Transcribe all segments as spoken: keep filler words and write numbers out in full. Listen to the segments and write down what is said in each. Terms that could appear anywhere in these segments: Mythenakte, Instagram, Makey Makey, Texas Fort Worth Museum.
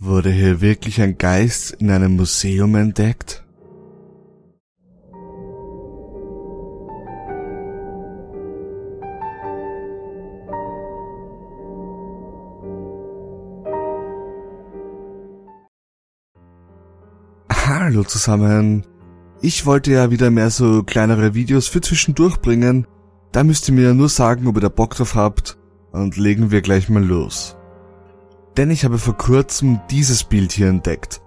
Wurde hier wirklich ein Geist in einem Museum entdeckt? Hallo zusammen, ich wollte ja wieder mehr so kleinere Videos für zwischendurch bringen, da müsst ihr mir ja nur sagen, ob ihr da Bock drauf habt, und legen wir gleich mal los. Denn ich habe vor kurzem dieses Bild hier entdeckt.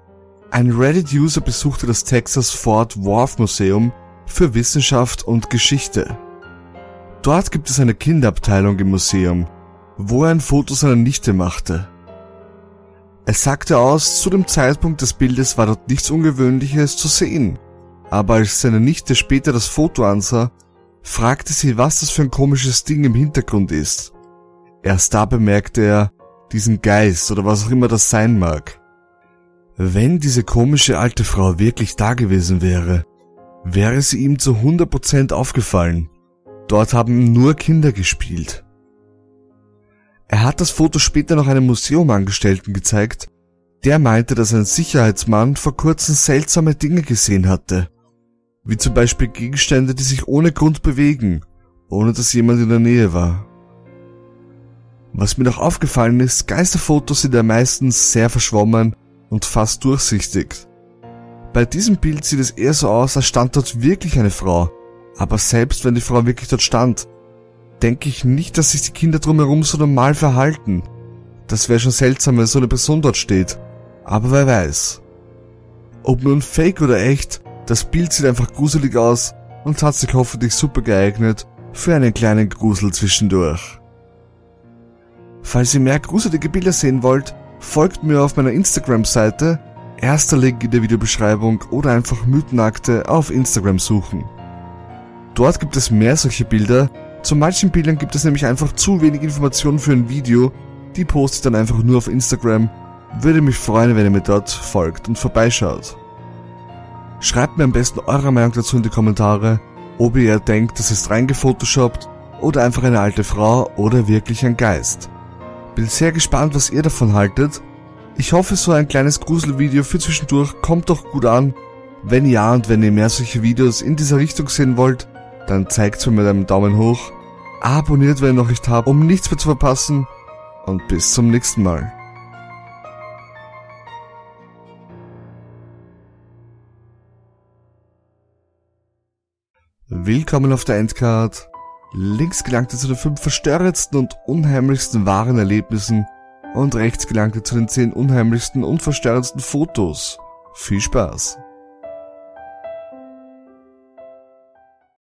Ein Reddit-User besuchte das Texas Fort Worth Museum für Wissenschaft und Geschichte. Dort gibt es eine Kinderabteilung im Museum, wo er ein Foto seiner Nichte machte. Er sagte aus, zu dem Zeitpunkt des Bildes war dort nichts Ungewöhnliches zu sehen, aber als seine Nichte später das Foto ansah, fragte sie, was das für ein komisches Ding im Hintergrund ist. Erst da bemerkte er diesen Geist oder was auch immer das sein mag. Wenn diese komische alte Frau wirklich da gewesen wäre, wäre sie ihm zu hundert Prozent aufgefallen. Dort haben nur Kinder gespielt. Er hat das Foto später noch einem Museumangestellten gezeigt, der meinte, dass ein Sicherheitsmann vor kurzem seltsame Dinge gesehen hatte, wie zum Beispiel Gegenstände, die sich ohne Grund bewegen, ohne dass jemand in der Nähe war. Was mir noch aufgefallen ist, Geisterfotos sind ja meistens sehr verschwommen und fast durchsichtig. Bei diesem Bild sieht es eher so aus, als stand dort wirklich eine Frau, aber selbst wenn die Frau wirklich dort stand, denke ich nicht, dass sich die Kinder drumherum so normal verhalten. Das wäre schon seltsam, wenn so eine Person dort steht, aber wer weiß. Ob nun fake oder echt, das Bild sieht einfach gruselig aus und hat sich hoffentlich super geeignet für einen kleinen Grusel zwischendurch. Falls ihr mehr gruselige Bilder sehen wollt, folgt mir auf meiner Instagram-Seite, erster Link in der Videobeschreibung, oder einfach Mythenakte auf Instagram suchen. Dort gibt es mehr solche Bilder, zu manchen Bildern gibt es nämlich einfach zu wenig Informationen für ein Video, die poste ich dann einfach nur auf Instagram, würde mich freuen, wenn ihr mir dort folgt und vorbeischaut. Schreibt mir am besten eure Meinung dazu in die Kommentare, ob ihr denkt, das ist reingefotoshoppt oder einfach eine alte Frau oder wirklich ein Geist. Bin sehr gespannt, was ihr davon haltet. Ich hoffe, so ein kleines Gruselvideo für zwischendurch kommt doch gut an. Wenn ja und wenn ihr mehr solche Videos in dieser Richtung sehen wollt, dann zeigt's mir mit einem Daumen hoch. Abonniert, wenn ihr noch nicht habt, um nichts mehr zu verpassen. Und bis zum nächsten Mal. Willkommen auf der Endcard. Links gelangt ihr zu den fünf verstörendsten und unheimlichsten wahren Erlebnissen und rechts gelangt ihr zu den zehn unheimlichsten und verstörendsten Fotos. Viel Spaß!